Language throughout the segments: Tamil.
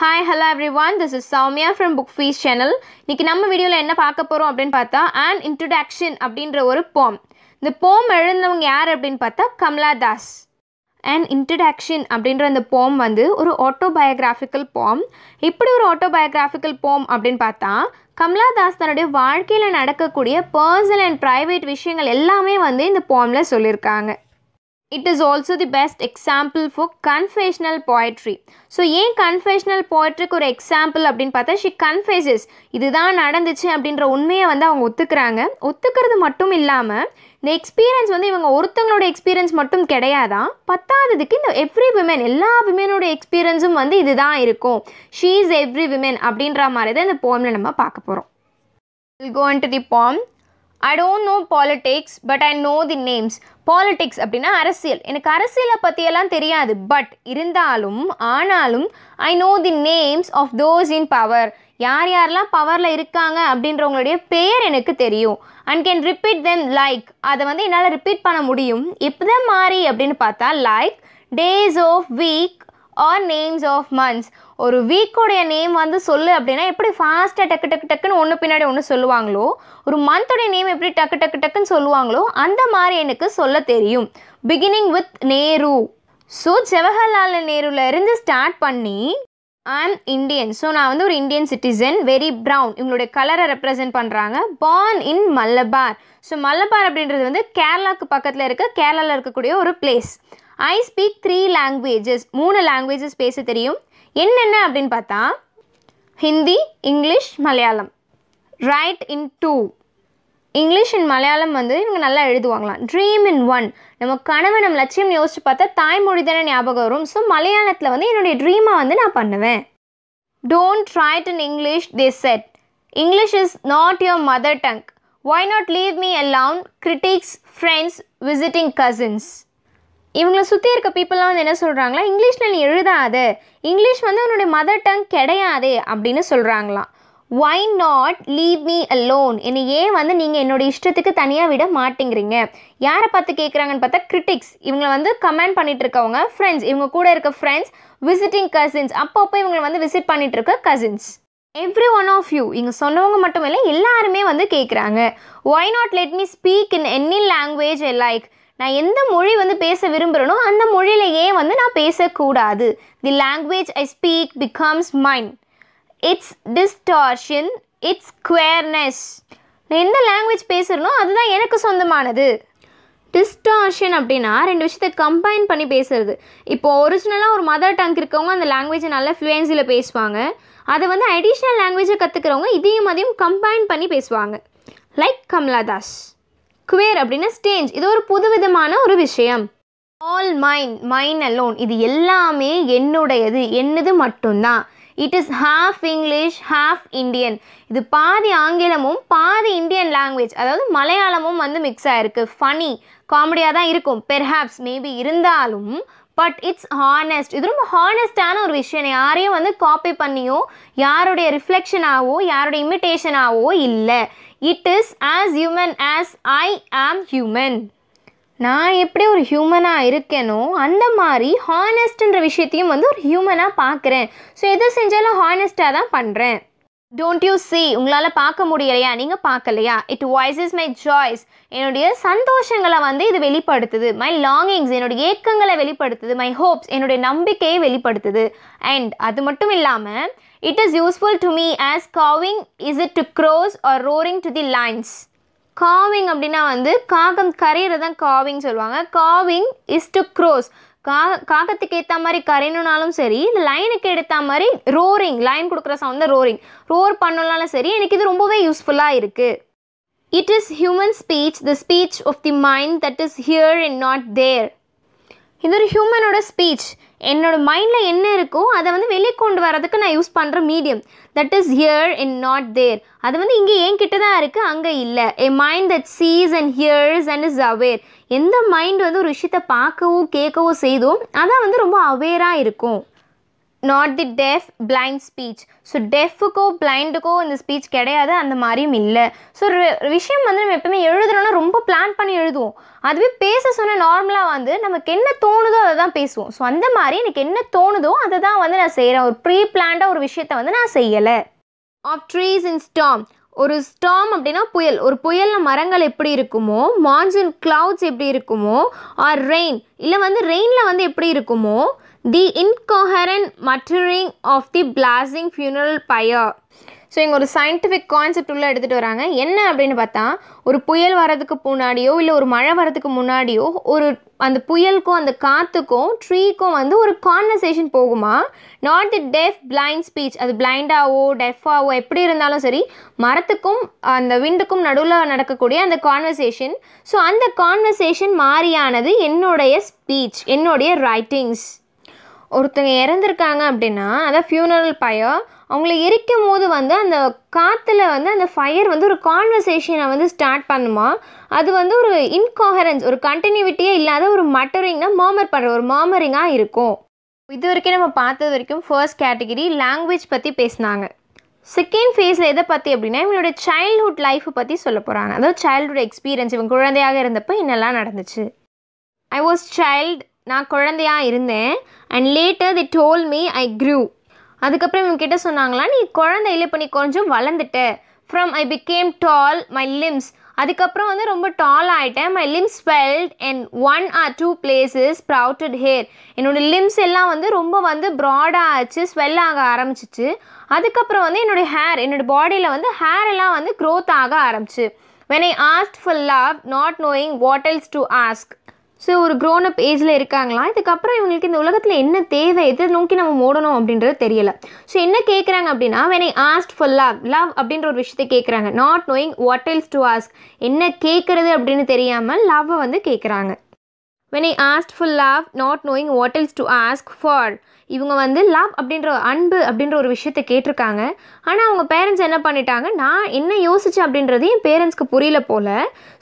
Hi, hello everyone. This is Soumya from Book Feast channel. இன்னைக்கு நம்ம வீடியோல என்ன பார்க்க போறோம் அப்படினு பார்த்தா an introduction அப்படிங்கற ஒரு poem. இந்த poem எழுதினவங்க யார் அப்படினு பார்த்தா கமலா தாஸ். an introduction அப்படிங்கற அந்த poem வந்து ஒரு autobiographical poem. இப்படி ஒரு autobiographical poem அப்படினு பார்த்தா கமலா தாஸ் தன்னுடைய வாழ்க்கையில நடக்கக்கூடிய personal and private விஷயங்கள் எல்லாமே வந்து இந்த poemல சொல்லிருக்காங்க. It is also the best example for confessional poetry. So ये confessional poetry को एक example अपने पता she confesses इधर नारंद दिच्छे अपने रा उनमें वंदा वंग उत्तरांगे उत्तरकर्द मट्टू मिल्ला में the experience Vande वंग औरतंगलोडे experience Mattu केड़े आदा पता आदि दिकिन every women इल्ला women ओडे experience उम वंदे इधर आयरिको she is every women अपने रा मारे देन the poem ने नम्मा पाक पोरो. We'll go into the poem. I don't know politics, but I know the names. Politics அப்படினா அரசியல். எனக்கு அரசியலை பத்தி எல்லாம் தெரியாது, but ஆனாலும் I know the names of those in power. யார் யாரெல்லாம் பவர்ல இருக்காங்க அப்படின்றவங்களுடைய பேர் எனக்கு தெரியும். And can repeat them like அதை வந்து என்னால ரிப்பீட் பண்ண முடியும். இப்படி மாறி அப்படினு பார்த்தா like days of week or names of months. ஒரு வீக் உடைய நேம் வந்து சொல்லு அப்படினா எப்படி ஃபாஸ்டா டக்கு டக்கு டக்குன்னு ஒன்னு பின்னாடி ஒன்னு சொல்லுவாங்களோ, ஒரு மந்த் உடைய நேம் எப்படி டக்கு டக்கு டக்குன்னு சொல்லுவாங்களோ அந்த மாதிரி எனக்கு சொல்ல தெரியும். beginning with Nehru. So Jawaharlal நேருல இருந்து ஸ்டார்ட் பண்ணி I am Indian. சோ நான் வந்து ஒரு இந்தியன் சிட்டிசன், very brown. இவங்களுடைய கலரை ரெப்ரசன்ட் பண்றாங்க. born in Malabar. So Malabar அப்படிங்கிறது வந்து கேரளாக்கு பக்கத்துல இருக்க கேரளால இருக்கக்கூடிய ஒரு place. I speak 3 languages. 3 languages பேச தெரியும். என்னென்ன அப்படின்னு பார்த்தா Hindi, English, Malayalam. Right in 2. English and Malayalam வந்து இவங்க நல்லா எழுதுவாங்களாம். ட்ரீம் இன் 1. நம்ம கனவை நம்ம லட்சியம் யோசிச்சு பார்த்தா தாய்மொழி தானே ஞாபகம் வரும். ஸோ மலையாளத்தில் வந்து என்னுடைய ட்ரீமாக வந்து நான் பண்ணுவேன். Don't write in English they said. English is not your mother tongue. Why not leave me alone critics, friends, visiting cousins. இவங்களை சுற்றி இருக்க பீப்புளெலாம் வந்து என்ன சொல்கிறாங்களா, இங்கிலீஷில் நீ எழுதாத, இங்கிலீஷ் வந்து உன்னுடைய மதர் டங் கிடையாது அப்படின்னு சொல்கிறாங்களாம். Why not leave me alone. என்னை ஏன் வந்து நீங்கள் என்னோடய இஷ்டத்துக்கு தனியாக விட மாட்டேங்கிறீங்க. யாரை பார்த்து கேட்குறாங்கன்னு பார்த்தா கிரிட்டிக்ஸ், இவங்களை வந்து கமெண்ட் பண்ணிகிட்டு இருக்கவங்க, ஃப்ரெண்ட்ஸ், இவங்க கூட இருக்க ஃப்ரெண்ட்ஸ், விசிட்டிங் கசின்ஸ், அப்பப்போ இவங்களை வந்து விசிட் பண்ணிகிட்டு இருக்க cousins. Every one of you, இங்கே சொன்னவங்க மட்டும் இல்லை எல்லாருமே வந்து கேட்குறாங்க. Why not let me speak in any language I like. நான் எந்த மொழி வந்து பேச விரும்புகிறேனோ அந்த மொழியில் ஏன் வந்து நான் பேசக்கூடாது. The language I speak becomes mine. It's distortion, it's ஸ்கொயர்னஸ். நான் எந்த லாங்குவேஜ் பேசுகிறேனோ அதுதான் எனக்கு சொந்தமானது. டிஸ்டார்ஷன் அப்படின்னா ரெண்டு விஷயத்தை கம்பைன் பண்ணி பேசுகிறது. இப்போது ஒரிஜினலாக ஒரு மதர் டங் இருக்கவங்க அந்த லாங்குவேஜை நல்லா ஃப்ளூயன்சியில் பேசுவாங்க. அதை வந்து அடிஷ்னல் லாங்குவேஜை கற்றுக்கிறவங்க இதையும் அதையும் கம்பைன் பண்ணி பேசுவாங்க. லைக் கமலா தாஸ். குவேர் அப்படின்னா ஸ்டேஞ்ச். இது ஒரு புதுவிதமான ஒரு விஷயம். All mine, mine alone. இது எல்லாமே என்னுடையது, என்னது மட்டும்தான். It is half English half Indian. இது பாதி ஆங்கிலமும் பாதி இந்தியன் லாங்குவேஜ், அதாவது மலையாளமும் வந்து மிக்ஸ் ஆகிருக்கு. ஃபனி, காமெடியாக தான் இருக்கும், பெர்ஹாப்ஸ், மேபி, இருந்தாலும் பட் இட்ஸ் ஹானஸ்ட். இது ரொம்ப ஹானஸ்டான ஒரு விஷயம். யாரையும் வந்து காப்பி பண்ணியோ யாருடைய ரிஃப்ளெக்ஷனாகவோ யாருடைய இமிட்டேஷனாகவோ இல்லை. It is as human as I am human. நான் எப்படி ஒரு ஹியூமனாக இருக்கேனோ அந்த மாதிரி ஹானஸ்ட்ன்ற விஷயத்தையும் வந்து ஒரு ஹியூமனாக பார்க்குறேன். ஸோ எது செஞ்சாலும் ஹானஸ்டாக தான் பண்ணுறேன். டோன்ட் யூ சீ, உங்களால் பார்க்க முடியலையா, நீங்கள் பார்க்கலையா. It voices my joys. என்னுடைய சந்தோஷங்களை வந்து இது வெளிப்படுத்துது. மை லாங்கிங்ஸ், என்னுடைய ஏக்கங்களை வெளிப்படுத்துது. மை ஹோப்ஸ், என்னுடைய நம்பிக்கையை வெளிப்படுத்துது. அண்ட் அது மட்டும் இல்லாமல் it is useful to me as cawing is it to crows or roaring to the lines. Cawing அப்படின்னா வந்து காகம் கரையிறதான் காவிங் சொல்லுவாங்க. காவிங் இஸ் டு க்ரோஸ், காகத்துக்கு ஏற்ற மாதிரி கரையணுனாலும் சரி, இந்த லைனுக்கு எடுத்த மாதிரி ரோரிங், லைன் கொடுக்குற சவுண்ட் தான் ரோரிங், ரோர் பண்ணனாலும் சரி, எனக்கு இது ரொம்பவே யூஸ்ஃபுல்லாக இருக்குது. It is human speech, the speech of the mind that is here and not there. இது ஒரு ஹியூமனோட ஸ்பீச். என்னோட மைண்டில் என்ன இருக்கோ அதை வந்து வெளியே கொண்டு வரதுக்கு நான் யூஸ் பண்ணுற medium. That is here and not there. அது வந்து இங்கே என் கிட்ட தான் இருக்குது, அங்கே இல்லை. A mind that sees and hears and is aware. எந்த மைண்ட் வந்து ஒரு விஷயத்தை பார்க்கவோ கேட்கவோ செய்தோ அதான் வந்து ரொம்ப அவேராக இருக்கும். Not the deaf blind speech so डेफुको ब्लाइंडुको इंद स्पीच கிடையாது அந்த மாதிரியும் இல்ல सो விஷயம் வந்து நம்ம எப்பவுமே எழுதுறோம்னா ரொம்ப பிளான் பண்ணி எழுதுவோம் அதுவே பேச சொன்னா நார்மலா வந்து நமக்கு என்ன தோணுதோ அத தான் பேசுவோம் சோ அந்த மாதிரி எனக்கு என்ன தோணுதோ அத தான் வந்து நான் செய்றேன் ஒரு ப்ரீ பிளான்டா ஒரு விஷயத்தை வந்து நான் செய்யல of trees in storm ஒரு ஸ்டார்ம் அப்படினா புயல் ஒரு புயல்ல மரங்கள் எப்படி இருக்குமோ மான்சூன் clouds எப்படி இருக்குமோ or rain இல்ல வந்து ரெயின்ல வந்து எப்படி இருக்குமோ the incoherent muttering of the blazing funeral pyre so இங்க ஒரு scientific concept உள்ள எடுத்துட்டு வராங்க என்ன அப்படினு பார்த்தா ஒரு புயல் வரதுக்கு முன்னாடியோ இல்ல ஒரு மழை வரதுக்கு முன்னாடியோ ஒரு அந்த புயலுக்கும் அந்த காத்துக்கும் ட்ரீக்கும் வந்து ஒரு கான்வர்சேஷன் போகுமா not the deaf blind speech அது பிளைண்டாவோ டெஃபாவோ எப்படி இருந்தாலும் சரி மரத்துக்கும் அந்த விண்டுக்கும் நடுவுல நடக்கக்கூடிய அந்த கான்வர்சேஷன் சோ அந்த கான்வர்சேஷன் மாரியானது என்னோட ஸ்பீச் என்னோட ரைட்டிங்ஸ் ஒருத்தங்க இறந்திருக்காங்க அப்படினா அத ஃபியூனரல் ஃபயர் அவங்களை எரிக்கும் போது வந்து அந்த காத்துல வந்து அந்த ஃபயர் வந்து ஒரு கான்வர்சேஷனை வந்து ஸ்டார்ட் பண்ணுமா அது வந்து ஒரு இன்கோஹரன்ஸ் ஒரு கண்டினியூட்டியே இல்லாத ஒரு மட்டரிங்னா மர்மர் பண்ற ஒரு மர்மரிங்கா இருக்கும் இது வரைக்கும் நம்ம பார்த்தது வரைக்கும் ஃபர்ஸ்ட் கேட்டகரி லாங்குவேஜ் பத்தி பேசினாங்க செகண்ட் ஃபேஸ்ல எதை பத்தி அப்படினா இவங்களோட சைல்ட்ஹுட் லைஃப் பத்தி சொல்ல போறாங்க அதாவது சைல்ட்ஹுட் எக்ஸ்பீரியன்ஸ் இவங்க குழந்தையாக இருந்தப்ப என்னெல்லாம் நடந்துச்சு ஐ வாஸ் சைல்ட் நான் குழந்தையா இருந்தேன் and later they told me I grew அதுக்கப்புறம் இவங்க கிட்ட சொன்னாங்களா நீ குழந்தை இல்லை பண்ணி கொஞ்சம் வளர்ந்துட்ட from I became tall my limbs அதுக்கப்புறம் வந்து ரொம்ப tall ஆயிட்டேன் my limbs swelled and one or two places sprouted hair என்னோட limbs எல்லாம் வந்து ரொம்ப வந்து broad ஆச்சு swell ஆக ஆரம்பிச்சிச்சு அதுக்கப்புறம் வந்து என்னோட hair என்னோட பாடியில வந்து hair எல்லாம் வந்து growth ஆக ஆரம்பிச்சு when I asked for love not knowing what else to ask so ஒரு க்ரோன் அப் ஏஜில் இருக்காங்களா இதுக்கப்புறம் இவங்களுக்கு இந்த உலகத்தில் என்ன தேவை எதை நோக்கி நம்ம ஓடணும் அப்படின்றது தெரியலை ஸோ என்ன கேட்குறாங்க அப்படின்னா when I asked for love love அப்படின்ற ஒரு விஷயத்தை கேட்குறாங்க not knowing what else to ask என்ன கேட்குறது அப்படின்னு தெரியாமல் லவ்வை வந்து கேட்குறாங்க when I asked for love not knowing what else to ask for இவங்க வந்து லவ் அப்படின்ற அன்பு அப்படின்ற ஒரு விஷயத்தை கேட்டிருக்காங்க ஆனால் அவங்க பேரண்ட்ஸ் என்ன பண்ணிட்டாங்க நான் என்ன யோசிச்சேன் அப்படின்றது என் பேரண்ட்ஸ்க்கு புரியல போல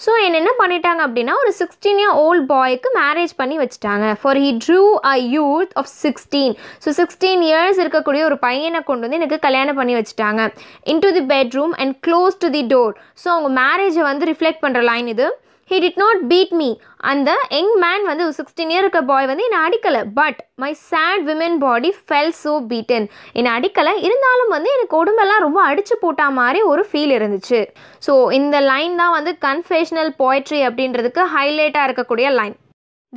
ஸோ என்ன பண்ணிட்டாங்க அப்படின்னா ஒரு 16-year-old பாய்க்கு மேரேஜ் பண்ணி வச்சுட்டாங்க for he drew a youth of 16 so 16 years இருக்கக்கூடிய ஒரு பையனை கொண்டு வந்து எனக்கு கல்யாணம் பண்ணி வச்சுட்டாங்க into the bedroom and closed the door so அவங்க மேரேஜை வந்து ரிஃப்ளெக்ட் பண்ணுற லைன் இது He did not beat me and the young man vandu 16 year old boy vandu ena adikala but my sad women body felt so beaten ena adikala irundalum vandu enak odumella romba adichu pota mari oru feel irundichu so in the line da vandu confessional poetry abindradhukku highlight a irukkodiya line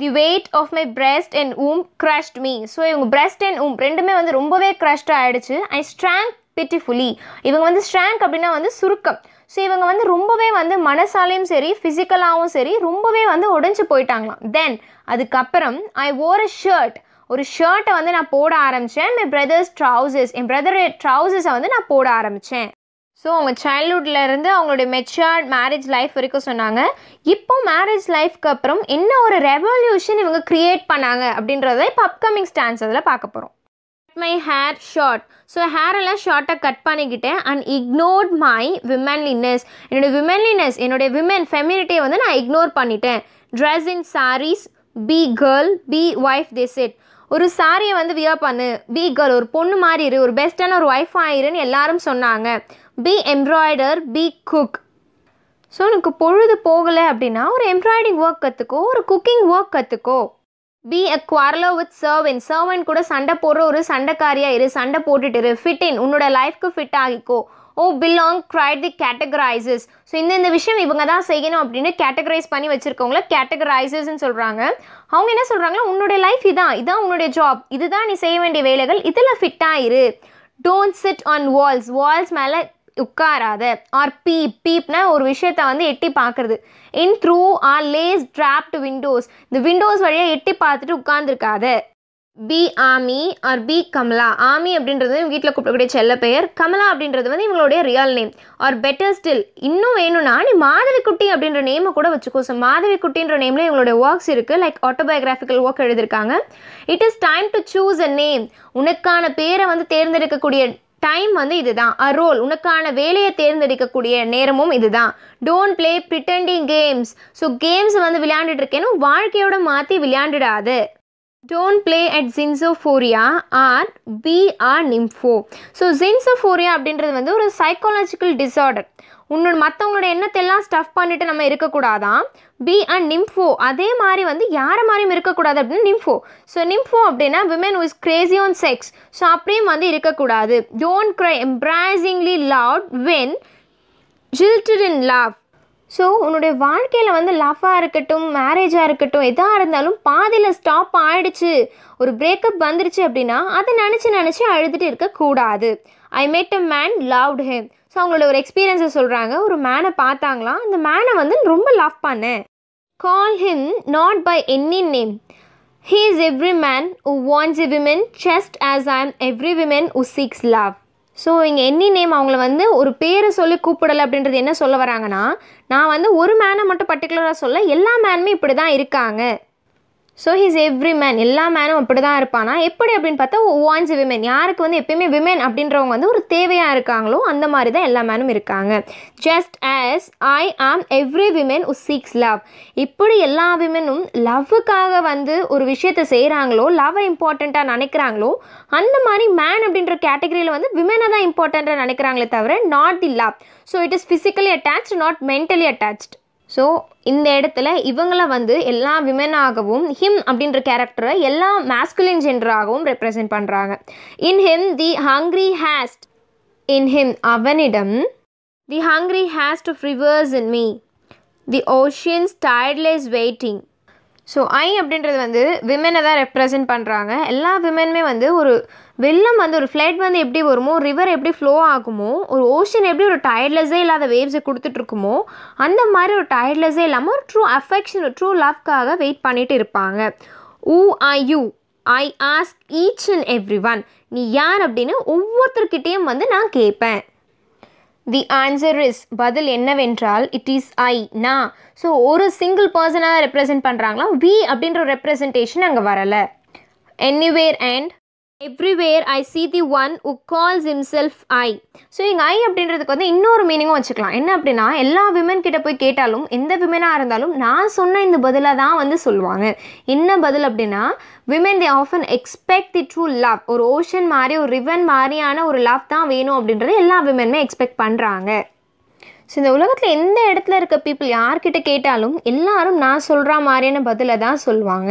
the weight of my breast and womb crushed me so ivanga breast and womb rendume vandu rombave crushed aidichu I shrank pitifully ivanga vandu shrank abina vandu surukkam so இவங்க வந்து ரொம்பவே வந்து மனசாலையும் சரி ஃபிசிக்கலாகவும் சரி ரொம்பவே வந்து உடைஞ்சு போயிட்டாங்களாம் தென் அதுக்கப்புறம் ஐ wore a shirt ஒரு ஷர்ட்டை வந்து நான் போட ஆரம்பித்தேன் my brother's trousers என் பிரதர் ட்ரௌசர்ஸை வந்து நான் போட ஆரம்பித்தேன் ஸோ அவங்க சைல்ட்ஹுட்லேருந்து அவங்களுடைய மெச்சூர்ட் மேரேஜ் லைஃப் வரைக்கும் சொன்னாங்க இப்போ மேரேஜ் லைஃப்க்கு அப்புறம் என்ன ஒரு ரெவல்யூஷன் இவங்க க்ரியேட் பண்ணாங்க அப்படின்றத இப்போ அப்கமிங் ஸ்டான்ஸ் அதில் பார்க்க போகிறோம் my hair short so hair alla short ah cut panikittene and ignored my womanliness enoda womanliness enoda women femininity vandu na ignore panniten dress in sarees be girl be wife they said oru saree vandu wear pannu be girl or ponnu mari iru or best ana or wife airu nu ellarum sonnanga be embroider be cook so unakku poludhu pogala appadina or embroidering work kathuko or cooking work kathuko be a quarreler with servant கூட சண்டை போடுற ஒரு சண்டைக்காரியா இரு சண்டை போட்டுட்டு இரு ஃபிட் இன் உன்னோட லைஃப்க்கு ஃபிட் ஆகிக்கோ oh belong cried the categorizes ஸோ இந்த விஷயம் இவங்க தான் செய்யணும் அப்படின்னு கேட்டகரைஸ் பண்ணி வச்சிருக்கவங்கள கேட்டகரைசஸ்ன்னு சொல்கிறாங்க அவங்க என்ன சொல்கிறாங்கன்னா உன்னோடைய லைஃப் இதான் உன்னுடைய ஜாப் இதுதான் நீ செய்ய வேண்டிய வேலைகள் இதில் ஃபிட் ஆகிரு டோன்ட் சிட் ஆன் வால்ஸ் மேலே உட்காராத ஆர் பீப்னா ஒரு விஷயத்தை வந்து எட்டி பார்க்குறது in through our lace draped windows இந்த விண்டோஸ் வழியாக எட்டி பார்த்துட்டு உட்கார்ந்துருக்காத be Amy or be Kamala Amy அப்படின்றது வீட்டில் கூப்பிடக்கூடிய செல்ல பெயர் கமலா அப்படின்றது வந்து இவங்களுடைய real name or better still இன்னும் வேணும்னா நீ மாதவிக்குட்டி அப்படின்ற நேமை கூட வச்சுக்கோ ஸோ மாதவிக்குட்டின்ற நேமில் இவங்களுடைய ஒர்க்ஸ் இருக்குது லைக் ஆட்டோபயோகிராஃபிக்கல் ஒர்க் எழுதியிருக்காங்க it is time to choose a name உனக்கான பேரை வந்து தேர்ந்தெடுக்கக்கூடிய டைம் வந்து இதுதான் a role உனக்கான வேலையை தேர்ந்தெடுக்கக்கூடிய நேரமும் இதுதான் don't play pretending games so games வந்து விளையாண்டுட்டு இருக்கேன்னு வாழ்க்கையோட மாற்றி விளையாண்டுடாது Don't play at Zinzophoria or be a nympho. So Zinzophoria அப்படின்றது வந்து ஒரு psychological disorder. உன்னோட மற்றவங்களோட எண்ணத்தெல்லாம் ஸ்டஃப் பண்ணிட்டு நம்ம இருக்கக்கூடாதான். பி அண்ட் நிம்ஃபோ, அதே மாதிரி வந்து யாரை மாதிரியும் இருக்கக்கூடாது அப்படின்னு நிம்ஃபோ. ஸோ நிம்ஃபோ அப்படின்னா women who is crazy on sex. So அப்படியும் வந்து இருக்கக்கூடாது. Don't cry embarrassingly love when jilted in love. So உன்னுடைய வாழ்க்கையில் வந்து லவ்வாக இருக்கட்டும், மேரேஜாக இருக்கட்டும், எதாக இருந்தாலும் பாதியில் ஸ்டாப் ஆகிடுச்சு, ஒரு பிரேக்கப் வந்துருச்சு அப்படின்னா அதை நினச்சி நினச்சி அழுதுட்டு இருக்கக்கூடாது. I met a man loved him. So அவங்களோட ஒரு எக்ஸ்பீரியன்ஸை சொல்கிறாங்க. ஒரு மேனை பார்த்தாங்களாம், அந்த மேனை வந்து ரொம்ப லவ் பண்ணேன். Call him not by any name. He is every man who wants a woman just as I am every woman who seeks love. So இங்கே எனி நேம் அவங்கள வந்து ஒரு பேரை சொல்லி கூப்பிடலை அப்படின்றது என்ன சொல்ல வராங்கன்னா, நான் வந்து ஒரு மேனை மட்டும் பர்டிகுலராக சொல்ல, எல்லா மேனுமே இப்படி தான் இருக்காங்க. ஸோ ஹீஸ் எவ்ரி மேன், எல்லா மேனும் அப்படி தான் இருப்பானா, எப்படி அப்படின்னு பார்த்தா வான்ஸ் விமன், யாருக்கு வந்து எப்பயுமே விமன் அப்படின்றவங்க வந்து ஒரு தேவையாக இருக்காங்களோ அந்த மாதிரி தான் எல்லா மேனும் இருக்காங்க. Just as I am every woman who seeks love. இப்படி எல்லா விமனும் லவ்வுக்காக வந்து ஒரு விஷயத்தை செய்கிறாங்களோ, லவ்வை இம்பார்ட்டண்ட்டாக நினைக்கிறாங்களோ, அந்த மாதிரி மேன் அப்படின்ற கேட்டகரியில் வந்து விமனை தான் இம்பார்ட்டண்ட்டாக நினைக்கிறாங்களே தவிர not the love. So it is physically attached, not mentally attached. So இந்த இடத்துல இவங்களை வந்து எல்லா விமனாகவும், ஹிம் அப்படின்ற கேரக்டரை எல்லா மேஸ்குலின் ஜெண்டராகவும் ரெப்ரசன்ட் பண்ணுறாங்க. In him the hungry haste. In him அவனிடம். The hungry haste of rivers in me. The oceans tireless waiting. So I அப்படின்றது வந்து விமனை தான் ரெப்ரசன்ட் பண்ணுறாங்க. எல்லா விமனுமே வந்து ஒரு வெள்ளம் வந்து ஒரு ஃப்ளட் வந்து எப்படி வருமோ, ரிவர் எப்படி ஃப்ளோ ஆகுமோ, ஒரு ஓஷன் எப்படி ஒரு டயர்ட்லெஸ்ஸே இல்லாத வேவ்ஸை கொடுத்துட்ருக்குமோ, அந்த மாதிரி ஒரு டயர்ட்லெஸ்ஸே இல்லாமல் ஒரு ட்ரூ அஃபெக்ஷன், ஒரு ட்ரூ லவ்க்காக வெயிட் பண்ணிகிட்டு இருப்பாங்க. Who I you, I ask each and every one. நீ யார் அப்படின்னு ஒவ்வொருத்தர்கிட்டையும் வந்து நான் கேட்பேன். தி ஆன்சர் இஸ், பதில் என்னவென்றால், இட் இஸ் ஐ, நான். ஸோ ஒரு சிங்கிள் பர்சனாக ரெப்ரசன்ட் பண்ணுறாங்களா, வி அப்படின்ற ஒரு ரெப்ரசன்டேஷன் அங்கே வரலை. Anywhere and everywhere I see the one who calls himself I. So இங்கே ஐ அப்படின்றதுக்கு வந்து இன்னொரு மீனிங்கும் வச்சுக்கலாம். என்ன அப்படின்னா, எல்லா விமன் கிட்டே போய் கேட்டாலும், எந்த விமனாக இருந்தாலும், நான் சொன்ன இந்த பதிலாக தான் வந்து சொல்லுவாங்க. என்ன பதில் அப்படின்னா, விமன் தே ஆஃபன் எக்ஸ்பெக்ட் தி ட்ரூ லவ். ஒரு ஓஷன் மாதிரி, ஒரு ரிவன் மாதிரியான ஒரு லவ் தான் வேணும் அப்படின்றது எல்லா விமனுமே எக்ஸ்பெக்ட் பண்ணுறாங்க. ஸோ இந்த உலகத்தில் எந்த இடத்துல இருக்க பீப்புள் யார்கிட்ட கேட்டாலும் எல்லாரும் நான் சொல்கிற மாதிரியான பதிலை தான் சொல்லுவாங்க.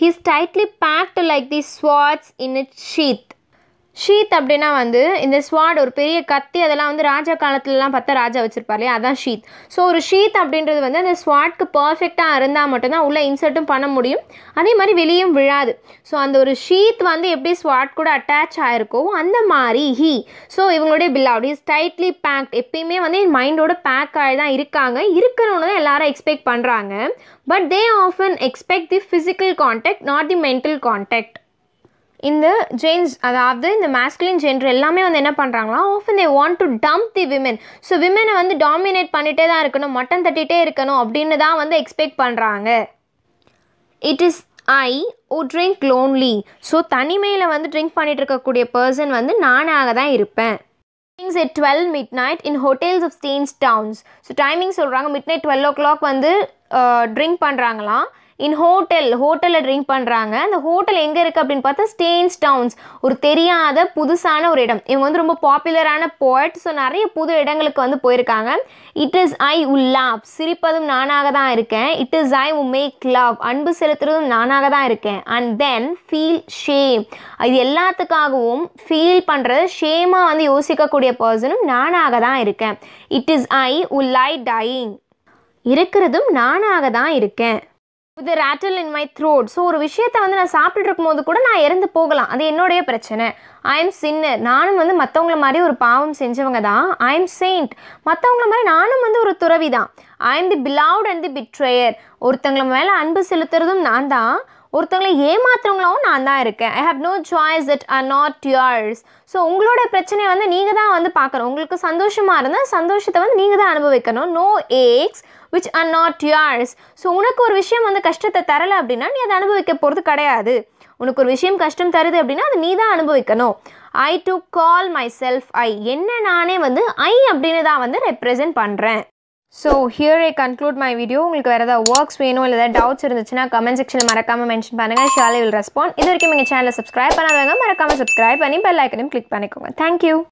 He is tightly packed like the swords in it sheath. Sheath அப்படின்னா வந்து இந்த ஸ்வாட், ஒரு பெரிய கத்தி, அதெல்லாம் வந்து ராஜா காலத்துலலாம் பார்த்தா ராஜா வச்சுருப்பார் இல்லையா, அதான் ஷீத். ஸோ ஒரு ஷீத் அப்படின்றது வந்து அந்த ஸ்வாட்க்கு பர்ஃபெக்டாக இருந்தால் மட்டும்தான் உள்ளே இன்சர்ட்டும் பண்ண முடியும், அதே மாதிரி வெளியும் விழாது. ஸோ அந்த ஒரு ஷீத் வந்து எப்படி ஸ்வாட் கூட அட்டாச் ஆகிருக்கோ அந்த மாதிரி ஹீ. ஸோ இவங்களுடைய பிலாவ்ட் இஸ் டைட்லி பேக்ட். எப்பயுமே வந்து என் மைண்டோட பேக் ஆகி தான் இருக்காங்க, இருக்கணும்னு தான் எல்லாரும் எக்ஸ்பெக்ட் பண்ணுறாங்க. But they often expect the physical contact, not the mental contact. இந்த ஜென்ஸ், அதாவது இந்த மேஸ்குலின் ஜென்டர் எல்லாமே வந்து என்ன பண்ணுறாங்களா, often they want to dump the women. So விமனை வந்து டாமினேட் பண்ணிகிட்டே தான் இருக்கணும், மட்டன் தட்டிகிட்டே இருக்கணும் அப்படின்னு தான் வந்து எக்ஸ்பெக்ட் பண்ணுறாங்க. It is I who drink lonely. So தனிமையில் வந்து ட்ரிங்க் பண்ணிகிட்டு இருக்கக்கூடிய பர்சன் வந்து நானாக தான் இருப்பேன். Timings at 12 midnight in hotels of Stanes towns. So timing சொல்கிறாங்க, மிட்நைட் 12 o'clock வந்து ட்ரிங்க் பண்ணுறாங்களாம். இன் ஹோட்டல், ஹோட்டலில் ட்ரிங்க் பண்ணுறாங்க. அந்த ஹோட்டல் எங்கே இருக்குது அப்படின்னு பார்த்தா ஸ்டேன்ஸ் டவுன்ஸ், ஒரு தெரியாத புதுசான ஒரு இடம். இவங்க வந்து ரொம்ப பாப்புலரான போய்ட். ஸோ நிறைய புது இடங்களுக்கு வந்து போயிருக்காங்க. It is I who love, சிரிப்பதும் நானாக தான் இருக்கேன். It is I who make love, அன்பு செலுத்துறதும் நானாக தான் இருக்கேன். அண்ட் தென் ஃபீல் ஷேம், இது எல்லாத்துக்காகவும் ஃபீல் பண்ணுறது, ஷேமாக வந்து யோசிக்கக்கூடிய பர்சனும் நானாக தான் இருக்கேன். It is I who lie dying, இருக்கிறதும் நானாக தான் இருக்கேன். With a rattle in my throat. So ஒரு விஷயத்தை வந்து நான் சாப்பிட்டுட்டு இருக்கும்போது கூட நான் இறந்து போகலாம், அது என்னுடைய பிரச்சனை. ஐ எம் சின்னர், நானும் வந்து மற்றவங்கள மாதிரி ஒரு பாவம் செஞ்சவங்க தான். ஐ எம் செயிண்ட், மற்றவங்கள மாதிரி நானும் வந்து ஒரு துறவி தான். I am the beloved and the betrayer, ஒருத்தங்களை மேலே அன்பு செலுத்துறதும் நான் தான், ஒருத்தங்களை ஏமாத்துறவங்களாகவும் நான் தான் இருக்கேன். I have no choice that are not yours. So உங்களோட பிரச்சனையை வந்து நீங்கள் தான் வந்து பார்க்கணும். உங்களுக்கு சந்தோஷமாக இருந்தால் சந்தோஷத்தை வந்து நீங்கள் தான் அனுபவிக்கணும். No aches which are not yours. So உனக்கு ஒரு விஷயம் வந்து கஷ்டத்தை தரலை அப்படின்னா நீ அதை அனுபவிக்க போகிறது கிடையாது. உனக்கு ஒரு விஷயம் கஷ்டம் தருது அப்படின்னா அது நீ தான் அனுபவிக்கணும். I do call myself I, என்ன நானே வந்து ஐ அப்படின்னு தான் வந்து ரெப்ரசன்ட் பண்ணுறேன். So here I conclude my video. உங்களுக்கு வேற ஏதாவது works வேணும் இல்ல ஏதாவது doubts இருந்துச்சுனா comment section ல மறக்காம mention பண்ணுங்க. Surely will respond. இதுவரைக்கும் எங்க சேனலை subscribe பண்ணாதவங்க மறக்காம subscribe பண்ணி bell icon-ஐ click பண்ணிக்கோங்க. Thank you.